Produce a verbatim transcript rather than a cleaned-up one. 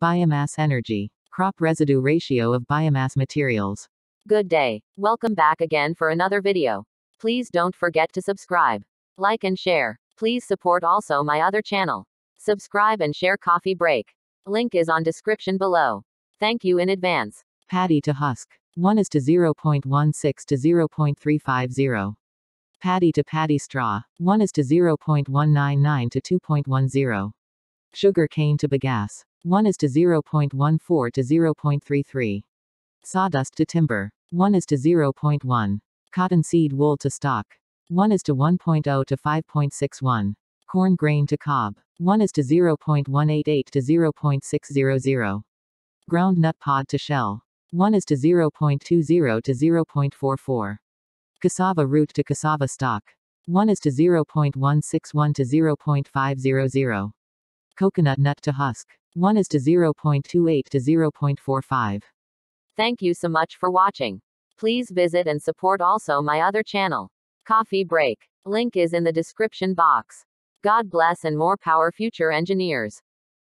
Biomass energy. Crop residue ratio of biomass materials. Good day. Welcome back again for another video. Please don't forget to subscribe, like and share. Please support also my other channel. Subscribe and share Coffee Break. Link is on description below. Thank you in advance. Paddy to husk. one is to zero point one six to zero point three five zero. Paddy to paddy straw. one is to zero point one nine nine to two point one zero. Sugar cane to bagasse. one is to zero point one four to zero point three three. Sawdust to timber. one is to zero point one. Cottonseed wool to stock. one is to one point zero to five point six one. Corn grain to cob. one is to zero point one eight eight to zero point six zero zero. Ground nut pod to shell. one is to zero point two zero to zero point four four. Cassava root to cassava stock. one is to zero point one six one to zero point five zero zero. Coconut nut to husk. one is to zero point two eight to zero point four five. Thank you so much for watching. Please visit and support also my other channel, Coffee Break. Link is in the description box. God bless and more power future engineers.